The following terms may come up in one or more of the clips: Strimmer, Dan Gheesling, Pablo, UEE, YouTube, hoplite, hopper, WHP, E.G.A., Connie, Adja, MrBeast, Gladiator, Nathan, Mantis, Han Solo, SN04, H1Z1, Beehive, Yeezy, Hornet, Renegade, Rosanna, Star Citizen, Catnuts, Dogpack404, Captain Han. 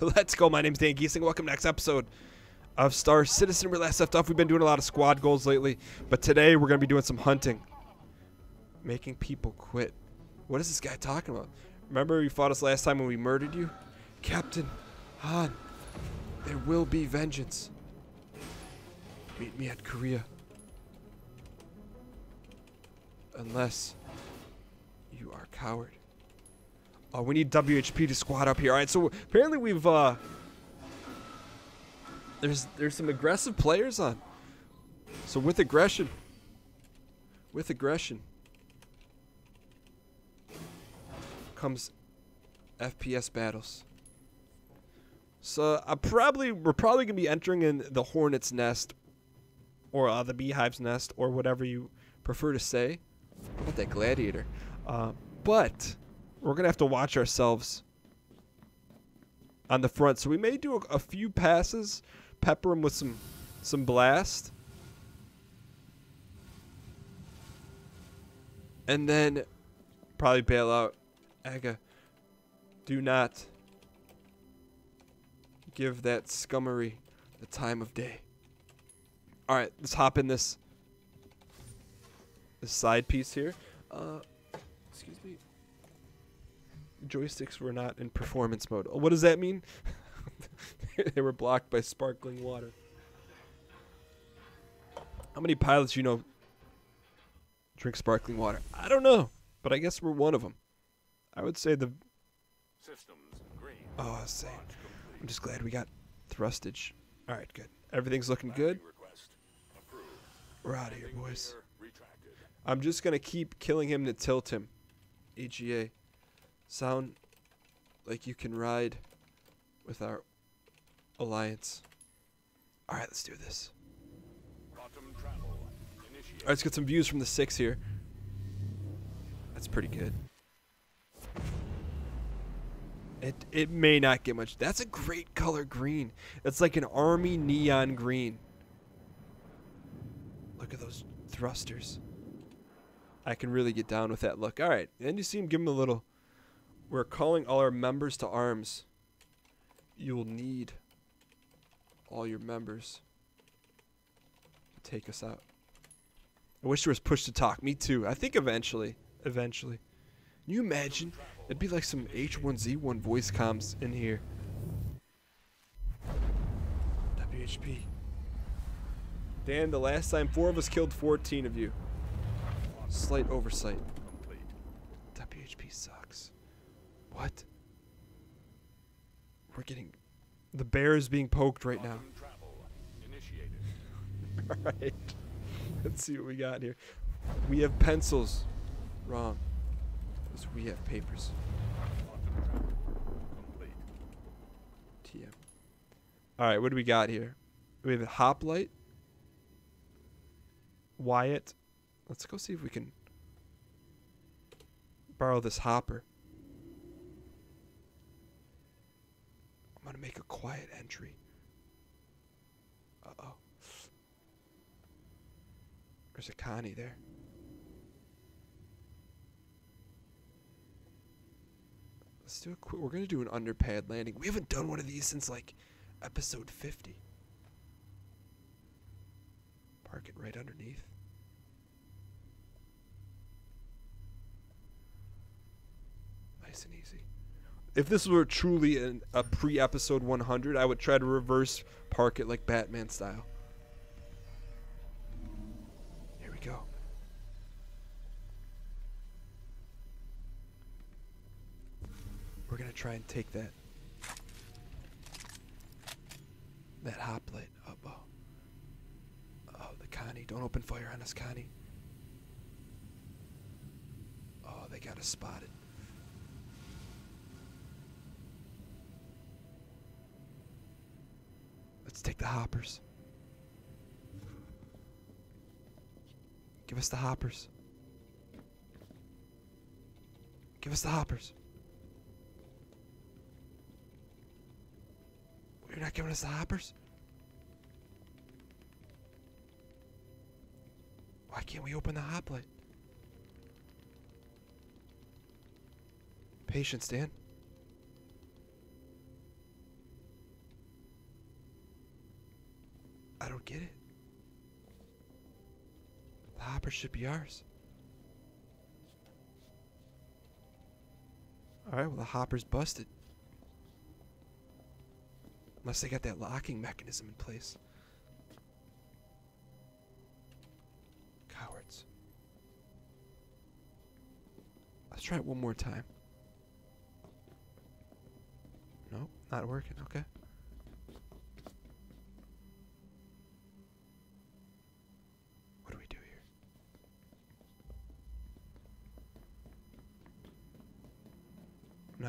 Let's go. My name's Dan Gheesling. Welcome to the next episode of Star Citizen. Where last left off, we've been doing a lot of squad goals lately, but today we're going to be doing some hunting. Making people quit. What is this guy talking about? Remember you fought us last time when we murdered you? Captain Han, there will be vengeance. Meet me at Korea. Unless you are a coward. Oh, we need WHP to squad up here. All right, so apparently we've there's some aggressive players on. So with aggression comes FPS battles. So we're probably gonna be entering in the Hornet's nest or the Beehive's nest or whatever you prefer to say. How about that Gladiator? But we're gonna have to watch ourselves on the front, so we may do a few passes, pepper them with some blast, and then probably bail out. Adja, do not give that scummery the time of day. All right, let's hop in this side piece here. Excuse me. Joysticks were not in performance mode. What does that mean? They were blocked by sparkling water. How many pilots you know drink sparkling water? I don't know, but I guess we're one of them. I would say the systems green. Oh, I say. I'm just glad we got thrustage. All right, good. Everything's looking good. We're out of here, boys. I'm just gonna keep killing him to tilt him. E.G.A. Sound like you can ride with our alliance. All right, let's do this. All right, let's get some views from the 6 here. That's pretty good. It may not get much. That's a great color green. It's like an army neon green. Look at those thrusters. I can really get down with that look. All right, then you see him give him a little. We're calling all our members to arms. You'll need all your members to take us out. I wish there was push to talk. Me too. I think eventually. Can you imagine? It'd be like some H1Z1 voice comms in here. WHP. Dan, the last time 4 of us killed 14 of you. Slight oversight. WHP sucks. What? We're getting... The bear is being poked right now. Alright. Let's see what we got here. We have pencils. Wrong. Because we have papers. TM. Alright, what do we got here? We have a hoplite. Wyatt. Let's go see if we can borrow this hopper. I'm gonna make a quiet entry. Uh-oh. There's a Connie there. Let's do a quick... We're gonna do an underpad landing. We haven't done one of these since, like, episode 50. Park it right underneath. Nice and easy. If this were truly a pre-episode 100, I would try to reverse park it like Batman style. Here we go. We're gonna try and take that hoplite up. Oh, the Connie! Don't open fire on us, Connie. Oh, they got us spotted. Let's take the hoppers. Give us the hoppers. Give us the hoppers. You're not giving us the hoppers? Why can't we open the hoplite? Patience, Dan. get it. The hopper should be ours. Alright, well the hopper's busted. Unless they got that locking mechanism in place. Cowards. Let's try it one more time. Nope, not working, okay. What do we do here?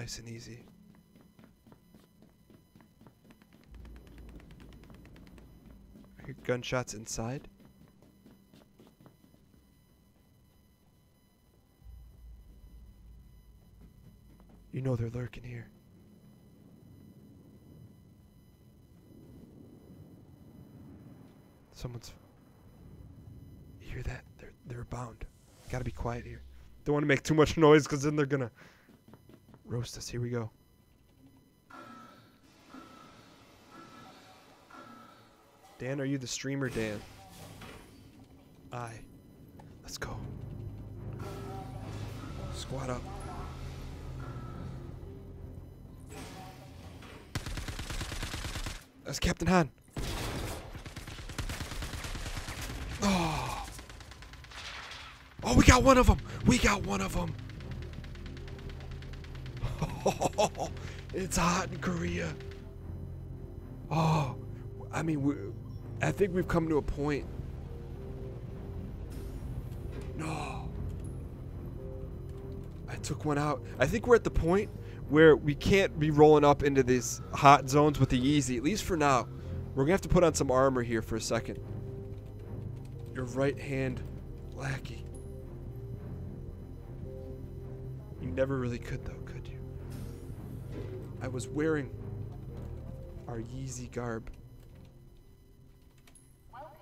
Nice and easy. I hear gunshots inside. You know they're lurking here. Someone's... You hear that? They're bound. Gotta be quiet here. Don't want to make too much noise because then they're gonna roast us. Here we go. Dan, are you the streamer, Dan? Aye. Let's go. Squat up. That's Captain Han. Oh. Oh, we got one of them. We got one of them. Oh, it's hot in Korea. Oh, I mean, I think we've come to a point. No. I took one out. I think we're at the point where we can't be rolling up into these hot zones with the Yeezy, at least for now. We're gonna have to put on some armor here for a second. Your right hand lackey. You never really could though, could you? I was wearing our Yeezy garb.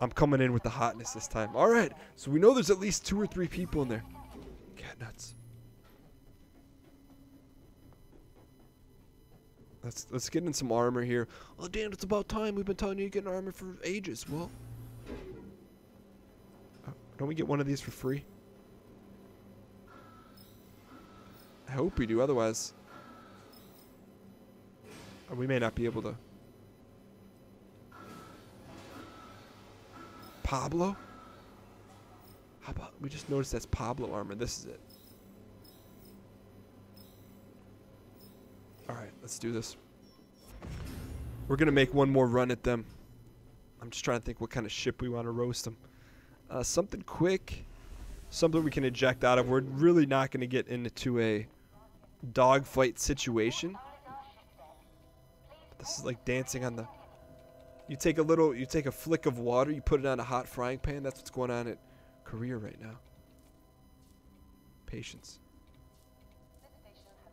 I'm coming in with the hotness this time. All right, so we know there's at least 2 or 3 people in there. Catnuts. Let's get in some armor here. Oh, Dan, it's about time. We've been telling you to get an armor for ages. Well, don't we get one of these for free? I hope we do. Otherwise, we may not be able to. Pablo? How about we just noticed that's Pablo armor. This is it. Alright, let's do this. We're going to make one more run at them. I'm just trying to think what kind of ship we want to roast them. Something quick. Something we can eject out of. We're really not going to get into a dogfight situation. But this is like dancing on the... You take a flick of water, you put it on a hot frying pan. That's what's going on at Korea right now. Patience.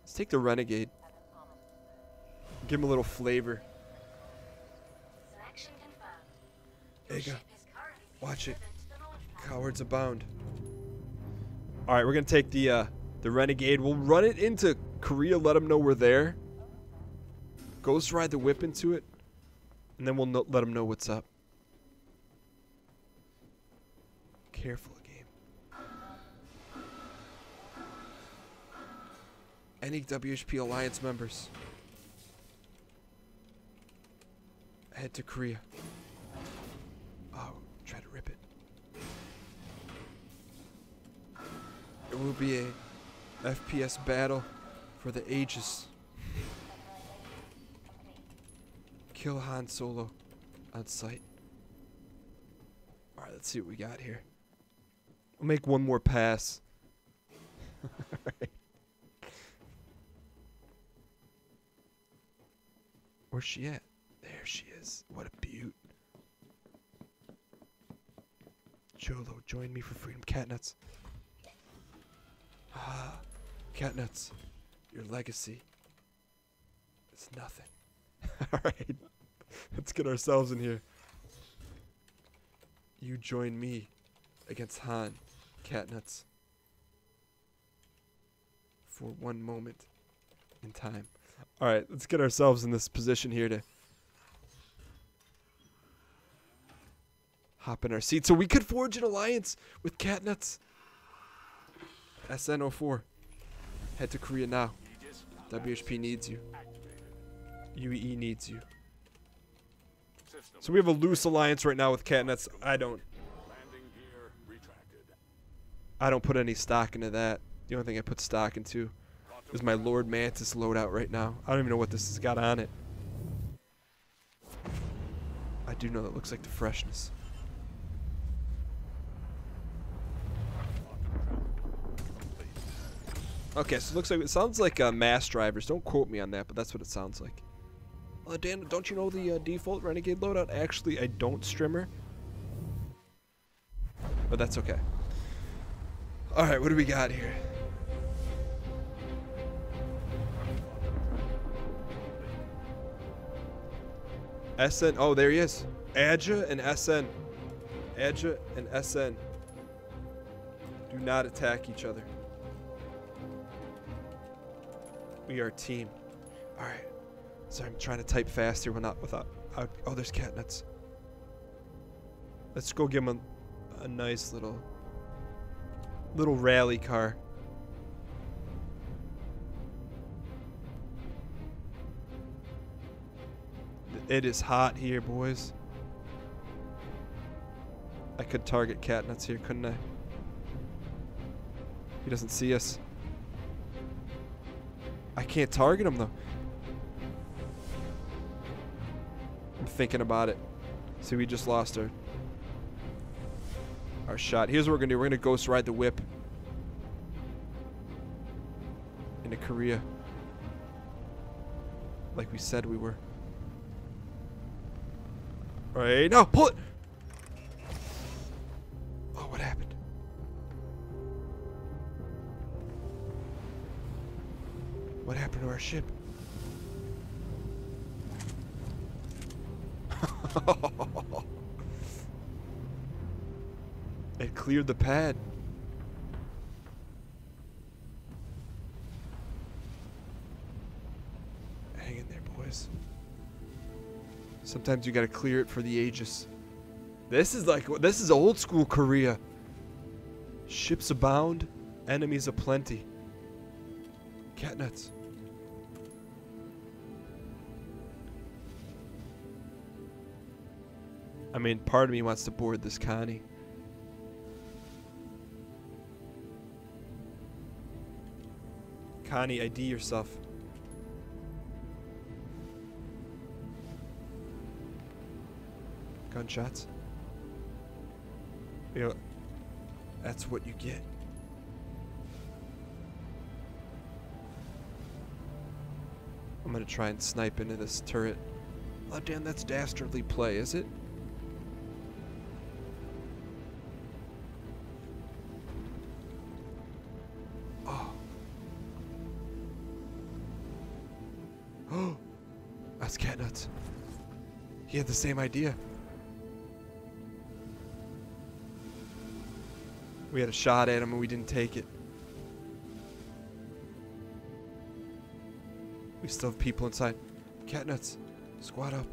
Let's take the Renegade. Give him a little flavor. E.G.A., watch it. Cowards abound. All right, we're gonna take the Renegade. We'll run it into Korea. Let them know we're there. Ghost ride the whip into it, and then we'll let them know what's up. Careful game. Any WHP Alliance members? Head to Korea. Oh, try to rip it. It will be a FPS battle for the ages. Kill Han Solo on sight. All right, let's see what we got here. We'll make one more pass. All right. Where's she at? There she is. What a beaut. Cholo, join me for freedom. Catnuts. Ah, Catnuts. Your legacy is nothing. Alright. Let's get ourselves in here. You join me against Han, Catnuts. For one moment in time. Alright, let's get ourselves in this position here to hop in our seat so we could forge an alliance with Catnuts. SN04. Head to Korea now. WHP needs you. UEE needs you. So we have a loose alliance right now with Catnuts. I don't put any stock into that. The only thing I put stock into is my Lord Mantis loadout right now. I don't even know what this has got on it. I do know that looks like the freshness. Okay, so it looks like it sounds like mass drivers. Don't quote me on that, but that's what it sounds like. Dan, don't you know the default Renegade loadout? Actually, I don't, Strimmer. But that's okay. All right, what do we got here? SN. Oh, there he is. Adja and SN. Adja and SN. Do not attack each other. We are a team. All right. Sorry, I'm trying to type fast here. We're not without. Oh, there's Catnuts. Let's go give him a nice little rally car. It is hot here, boys. I could target Catnuts here, couldn't I? He doesn't see us. I can't target him, though. I'm thinking about it. See, we just lost our shot. Here's what we're going to do. We're going to ghost ride the whip into Korea like we said we were. All right, no, pull it. Oh, what happened? What happened to our ship? It cleared the pad. Hang in there, boys. Sometimes you gotta clear it for the ages. This is old school Korea. Ships abound, enemies aplenty. Catnuts. I mean, part of me wants to board this Connie. Connie, ID yourself. Gunshots. You know, that's what you get. I'm gonna try and snipe into this turret. Oh damn, that's dastardly play, is it? Oh. Oh, that's Catnuts. He had the same idea. We had a shot at him and we didn't take it. We still have people inside. Catnuts, squad up.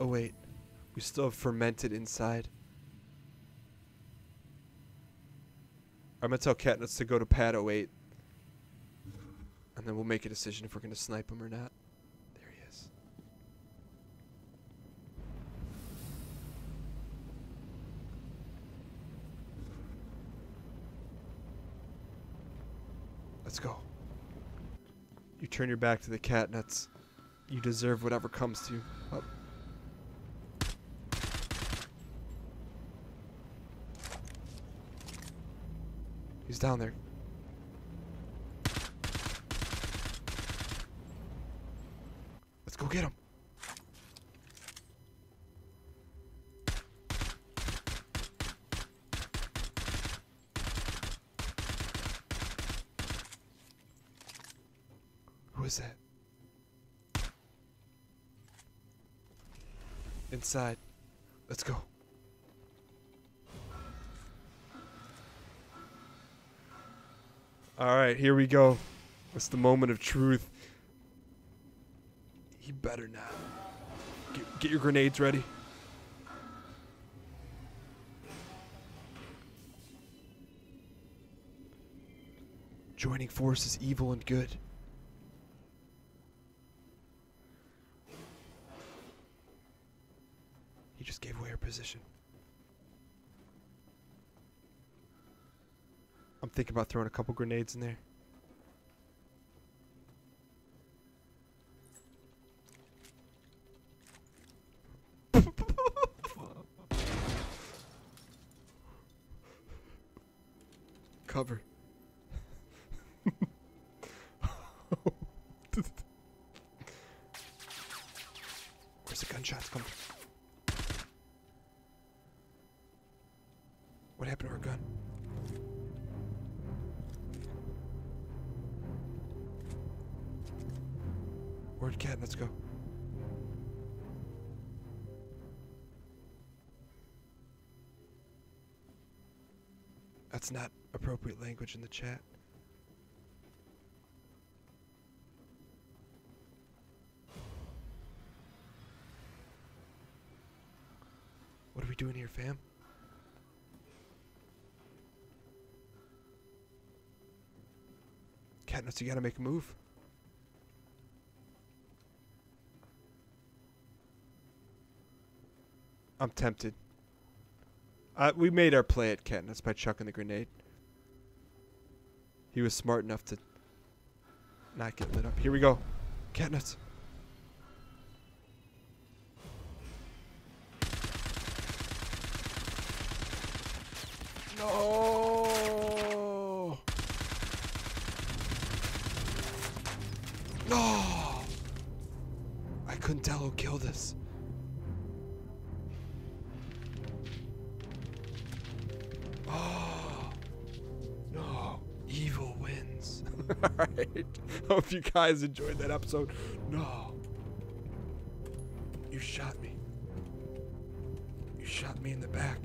Oh wait, we still have fermented inside. I'm going to tell Catnuts to go to pad 08. And then we'll make a decision if we're going to snipe him or not. There he is. Let's go. You turn your back to the Catnuts. You deserve whatever comes to you. Oh. He's down there. Let's go get him. Who is that? Inside. Let's go. All right, here we go. It's the moment of truth. He better not. Get your grenades ready. Joining forces, evil and good. He just gave away her position. I'm thinking about throwing a couple grenades in there. Cover. Where's the gunshots coming from? What happened to her gun? Where'd Catnuts go? That's not appropriate language in the chat. What are we doing here, fam? Catnuts, you gotta make a move. I'm tempted. We made our play at Catnuts by chucking the grenade. He was smart enough to not get lit up. Here we go. Catnuts. No. No. I couldn't tell who killed us. Alright, hope you guys enjoyed that episode. No. You shot me. You shot me in the back.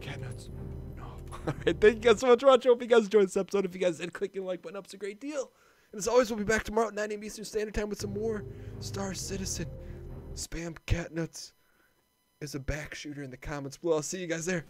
Catnuts. No. Alright, thank you guys so much for watching. I hope you guys enjoyed this episode. If you guys did, clicking the like button up's a great deal. And as always, we'll be back tomorrow at 9 a.m. Eastern Standard Time with some more Star Citizen. Spam Catnuts as a back shooter in the comments below. I'll see you guys there.